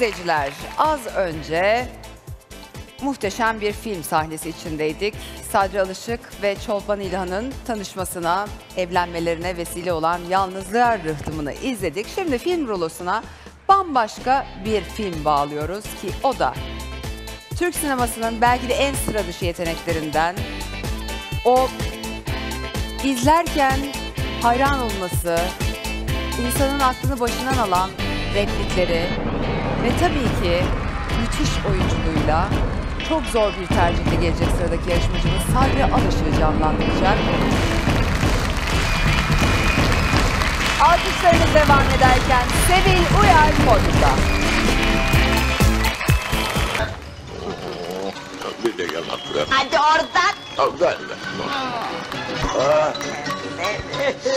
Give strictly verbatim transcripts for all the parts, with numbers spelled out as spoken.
izleyiciler, az önce muhteşem bir film sahnesi içindeydik. Sadri Alışık ve Çolpan İlhan'ın tanışmasına, evlenmelerine vesile olan Yalnızlar Rıhtımı'nı izledik. Şimdi film rulosuna bambaşka bir film bağlıyoruz ki o da Türk sinemasının belki de en sıra dışı yeteneklerinden, o izlerken hayran olması, insanın aklını başından alan replikleri ve tabii ki müthiş oyunculuğuyla çok zor bir tercihle gelecek sıradaki yarışmacımız Sadri Alışık'ı canlandıracak. Alkışlarımız devam ederken Sevil Uyar Mod'da. Bir de gel bak buraya. Hadi oradan. Oradan.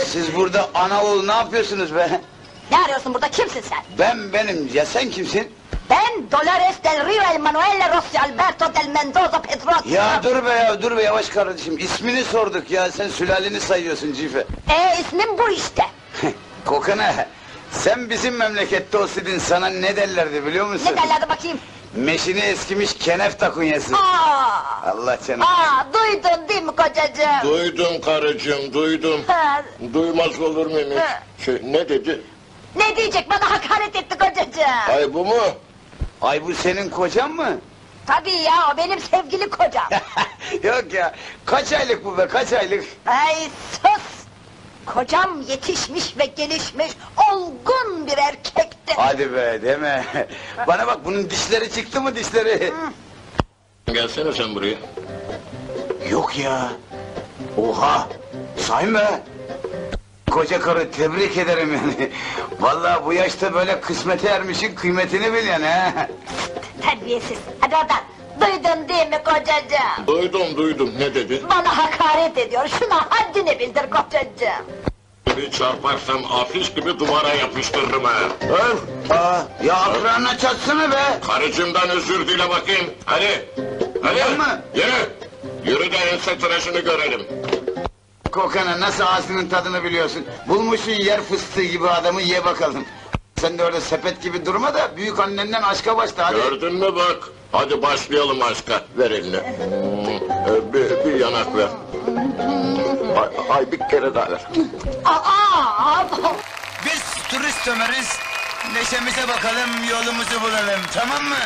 Siz burada ana oğul ne yapıyorsunuz be? Ne arıyorsun burada, kimsin sen? Ben benim, ya sen kimsin? Ben Dolores del Rio, Manuella Rosyal, Alberto del Mendoza, Pedro... Ya dur be ya, dur be yavaş kardeşim, ismini sorduk ya, sen sülaleni sayıyorsun Cife. Ee, ismim bu işte. Kokana, sen bizim memlekette olsaydın sana ne derlerdi biliyor musun? Ne derlerdi bakayım? Meşini eskimiş kenefta kunyası. Aa! Allah canına. Aa, duydun değil mi kocacığım? Duydum karıcığım, duydum. Ha. Duymaz olur muyum hiç? Şey, ne dedi? Ne diyecek, bana hakaret etti kocacığım. Ay bu mu? Ay bu senin kocan mı? Tabii ya, o benim sevgili kocam. Yok ya, kaç aylık bu be, kaç aylık? Ay sus! Kocam yetişmiş ve gelişmiş, olgun bir erkekti. Hadi be, deme. Bana bak, bunun dişleri çıktı mı dişleri? Gelsene sen buraya. Yok ya! Oha! Sayın be! Koca karı, tebrik ederim yani. Vallahi bu yaşta böyle kısmete ermişin kıymetini bil yani ha. Terbiyesiz, hadi oradan. Duydun değil mi kocacığım? Duydum, duydum. Ne dedi? Bana hakaret ediyor, şuna haddini bildir kocacığım. Bir çarparsam afiş gibi duvara yapıştırırım ha. Öf! Aa, ya akranına çatsana be! Karıcımdan özür dile bakayım, hadi! Hadi! Yürü! Yürü de ense tıraşını görelim. Kokana, nasıl ağzının tadını biliyorsun? Bulmuşsun yer fıstığı gibi adamı, ye bakalım. Sen de orada sepet gibi durma da büyük annenden aşka başla hadi. Gördün mü bak? Hadi başlayalım aşka. Ver elini. ee, bir, bir yanak ver. Ay, ay bir kere daha ver. Biz turist ömeriz. Neşemize bakalım, yolumuzu bulalım. Tamam mı?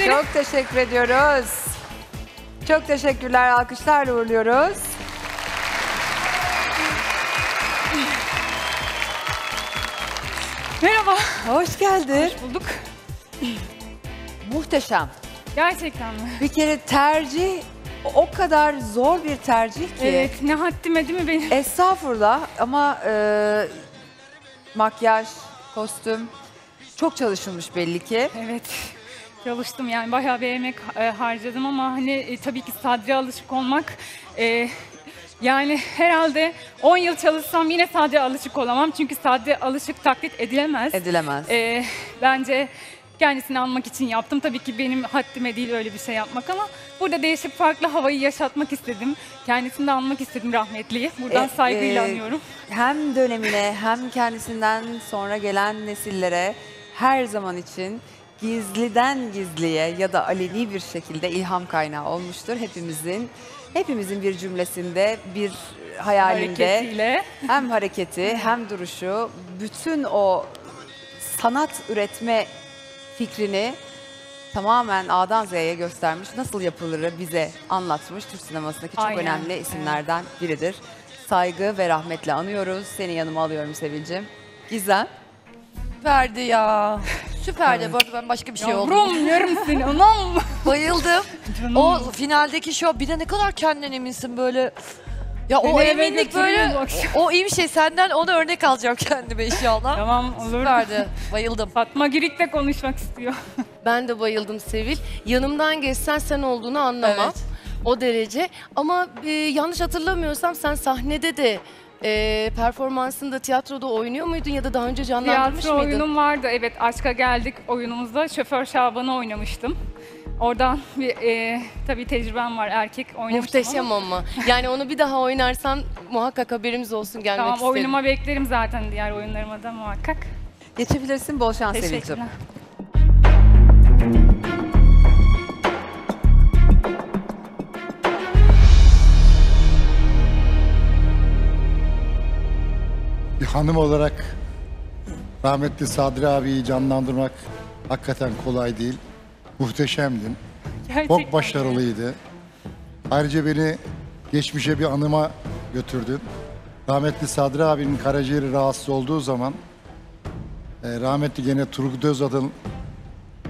ederim. Çok teşekkür ediyoruz. Çok teşekkürler. Alkışlarla uğurluyoruz. Merhaba. Hoş geldin. Hoş bulduk. Muhteşem. Gerçekten mi? Bir kere tercih o kadar zor bir tercih ki. Evet, ne haddime değil mi benim? Estağfurullah ama e, makyaj, kostüm çok çalışılmış belli ki. Evet, çalıştım yani bayağı bir emek e, harcadım ama hani e, tabii ki Sadri'ye alışık olmak... E, yani herhalde on yıl çalışsam yine Sadri Alışık olamam. Çünkü Sadri Alışık taklit edilemez. Edilemez. Ee, bence kendisini almak için yaptım. Tabii ki benim haddime değil öyle bir şey yapmak ama burada değişik farklı havayı yaşatmak istedim. Kendisini de almak istedim rahmetliyi. Buradan e, saygıyla e, anıyorum. Hem dönemine hem kendisinden sonra gelen nesillere her zaman için gizliden gizliye ya da aleni bir şekilde ilham kaynağı olmuştur hepimizin. Hepimizin bir cümlesinde, bir hayalinde hareketiyle. Hem hareketi hem duruşu, bütün o sanat üretme fikrini tamamen A'dan Z'ye göstermiş. Nasıl yapılırı bize anlatmış. Türk sinemasındaki çok Aynen. önemli isimlerden evet. biridir. Saygı ve rahmetle anıyoruz. Seni yanıma alıyorum Sevilcim. Gizem. Verdi ya. Süperdi. Evet. Bu arada ben başka bir şey oldum. Yavrum yarım seni anam. Bayıldım. Canım. O finaldeki şov bir de ne kadar kendinden eminsin böyle. Ya seni o eminlik böyle. O, o iyi bir şey. Senden onu örnek alacağım kendime inşallah. Tamam olur. Süperdi. Bayıldım. Fatma Girik de konuşmak istiyor. Ben de bayıldım Sevil. Yanımdan geçsen sen olduğunu anlamam. Evet. O derece. Ama e, yanlış hatırlamıyorsam sen sahnede de Ee, performansında tiyatroda oynuyor muydun ya da daha önce canlandırmış Tiyatro mıydın? Oyunum vardı evet. Aşka Geldik oyunumuzda Şoför Şaban'ı oynamıştım. Oradan bir e, tabii tecrübem var erkek oynamıştım. Muhteşem ama. ama. Yani onu bir daha oynarsan muhakkak haberimiz olsun gelmek tamam, isterim. Tamam oyunuma beklerim zaten diğer oyunlarıma da muhakkak. Geçebilirsin bol şans Sevilcim. Teşekkürler. Bir hanım olarak rahmetli Sadri abiyi canlandırmak hakikaten kolay değil. Muhteşemdin. Gerçekten. Çok başarılıydı. Ayrıca beni geçmişe bir anıma götürdün. Rahmetli Sadri abinin karaciğeri rahatsız olduğu zaman rahmetli gene Turgut Özal'ın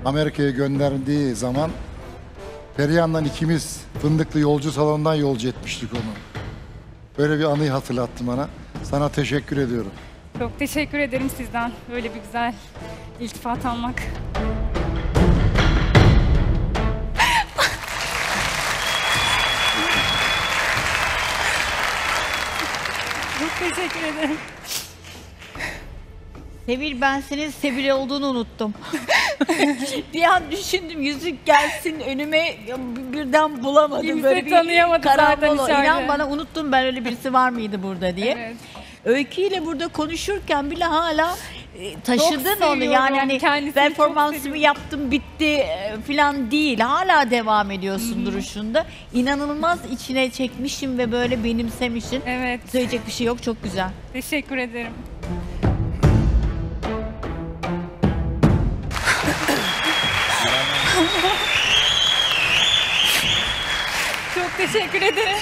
Amerika'ya gönderdiği zaman Perihan'dan ikimiz Fındıklı yolcu salonundan yolcu etmiştik onu. Böyle bir anıyı hatırlattı bana. Sana teşekkür ediyorum. Çok teşekkür ederim sizden. Böyle bir güzel iltifat almak. Çok teşekkür ederim. Sevil ben senin Sevil olduğunu unuttum. Bir an düşündüm yüzük gelsin önüme birden bulamadım. Kimse böyle bir tanıyamadı zaten içeride. İnan bana unuttum ben öyle birisi var mıydı burada diye. Evet. Öykü ile burada konuşurken bile hala taşıdın onu yani hani performansımı yaptım bitti falan değil. Hala devam ediyorsun hmm. duruşunda. İnanılmaz içine çekmişim ve böyle benimsemişsin. Evet. Söyleyecek bir şey yok çok güzel. Teşekkür ederim. Çok teşekkür ederim.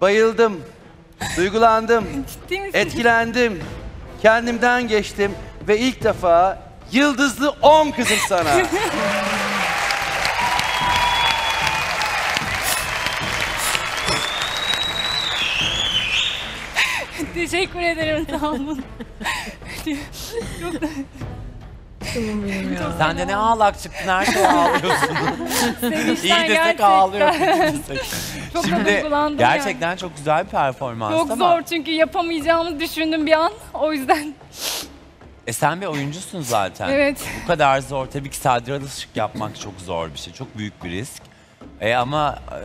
Bayıldım, duygulandım, etkilendim, kendimden geçtim ve ilk defa yıldızlı on kızım sana. Teşekkür ederim, sağ olun. Çok da... Sen de ne ağlak çıktın, her şeye ağlıyorsun. İyi desek ağlıyorsun. Çok Şimdi gerçekten yani. Çok güzel bir performans Çok ama... zor çünkü yapamayacağımı düşündüm bir an, o yüzden. E sen bir oyuncusun zaten. Evet. Bu kadar zor, tabii ki Sadri Alışık yapmak çok zor bir şey, çok büyük bir risk. E ama e,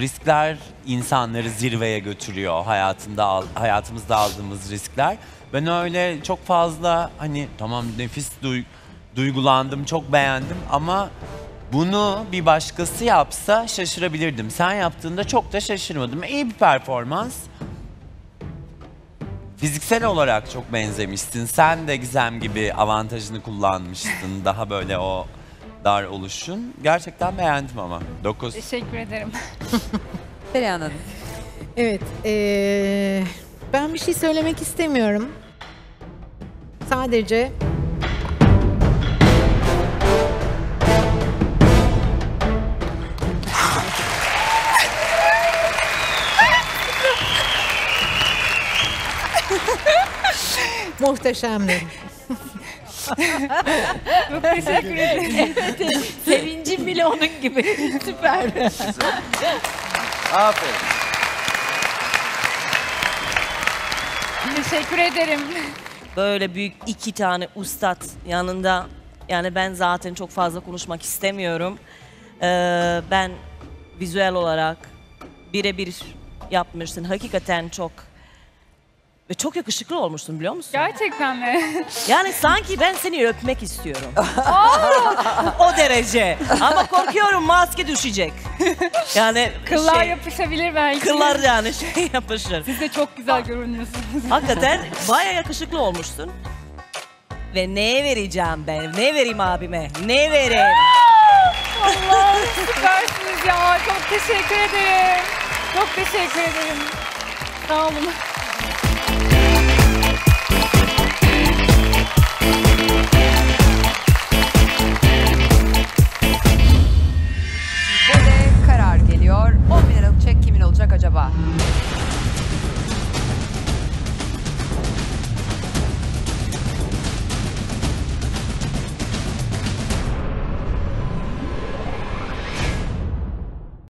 riskler insanları zirveye götürüyor, hayatında al, hayatımızda aldığımız riskler. Ben öyle çok fazla hani tamam nefis duy, duygulandım, çok beğendim ama bunu bir başkası yapsa şaşırabilirdim. Sen yaptığında çok da şaşırmadım. İyi bir performans. Fiziksel olarak çok benzemişsin. Sen de Gizem gibi avantajını kullanmıştın. Daha böyle o dar oluşun. Gerçekten beğendim ama. dokuz. Teşekkür ederim. Beyan Hanım. Evet. Ee, ben bir şey söylemek istemiyorum. Sadece... Muhteşemdi. Çok teşekkür ederim. Evet, evet. Sevincim bile onun gibi. Süper. Aferin. Teşekkür ederim. Böyle büyük iki tane ustad yanında, yani ben zaten çok fazla konuşmak istemiyorum. Ee, ben vizüel olarak birebir yapmışsın. Hakikaten çok. Ve çok yakışıklı olmuşsun, biliyor musun? Gerçekten mi? Yani sanki ben seni öpmek istiyorum. O derece. Ama korkuyorum maske düşecek. Yani kıllar şey, yapışabilir belki. Kıllar yani şey yapışır. Siz de çok güzel görünüyorsunuz. Hakikaten bayağı yakışıklı olmuşsun. Ve ne vereceğim ben? Ne vereyim abime? Ne vereyim? Allah'ım süpersiniz ya. Çok teşekkür ederim. Çok teşekkür ederim. Sağ olun. Karar geliyor. on bin liralık çek kimin olacak acaba?